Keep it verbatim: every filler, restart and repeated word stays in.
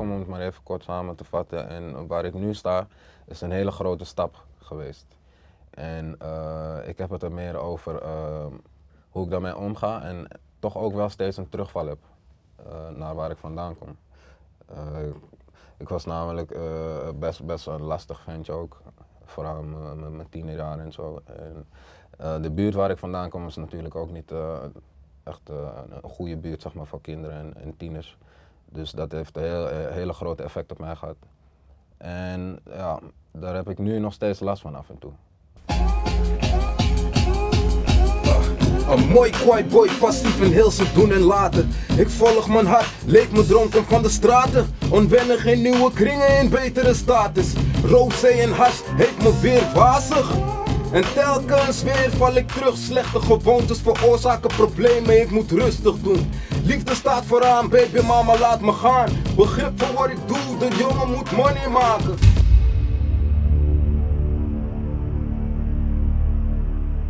om het maar even kort samen te vatten. En waar ik nu sta, is een hele grote stap geweest. En uh, ik heb het er meer over uh, hoe ik daarmee omga en toch ook wel steeds een terugval heb uh, naar waar ik vandaan kom. Uh, ik was namelijk uh, best, best een lastig ventje ook, vooral met mijn tienerjaren en zo. En, uh, de buurt waar ik vandaan kom is natuurlijk ook niet uh, echt uh, een goede buurt, zeg maar, voor kinderen en, en tieners. Dus dat heeft een heel, hele grote effect op mij gehad. En ja, daar heb ik nu nog steeds last van af en toe. Een mooi kwaai boy, passief en heel ze doen en laten. Ik volg mijn hart, leef mijn droom, kom van de straten. Onwennig in nieuwe kringen in betere status. Rosé en hars heeft me weer wazig. En telkens weer val ik terug, slechte gewoontes veroorzaken problemen, ik moet rustig doen. Liefde staat vooraan, baby mama laat me gaan. Begrip voor wat ik doe, de jongen moet money maken.